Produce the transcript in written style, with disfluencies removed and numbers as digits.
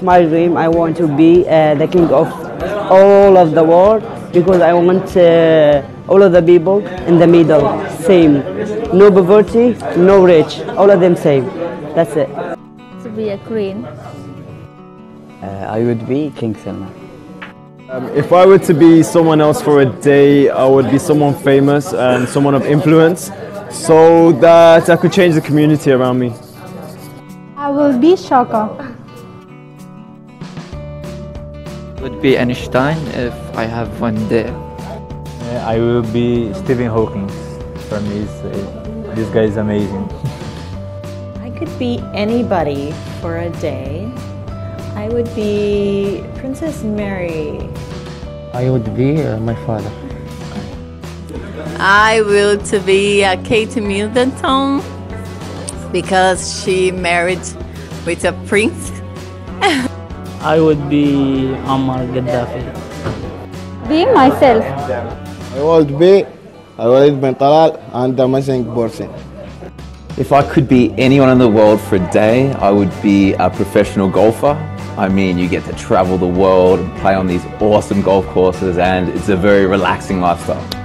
It's my dream. I want to be the king of all of the world, because I want all of the people in the middle, same. No poverty, no rich, all of them same. That's it. To be a queen. I would be King Salman. If I were to be someone else for a day, I would be someone famous and someone of influence, so that I could change the community around me. I will be Shoko. I would be Einstein if I have one day. I will be Stephen Hawking. For me, this guy is amazing. I could be anybody for a day. I would be Princess Mary. I would be my father. I will to be Kate Middleton, because she married with a prince. I would be Omar Gaddafi. Be myself. I would be Talal and the amazing person. If I could be anyone in the world for a day, I would be a professional golfer. I mean, you get to travel the world and play on these awesome golf courses, and it's a very relaxing lifestyle.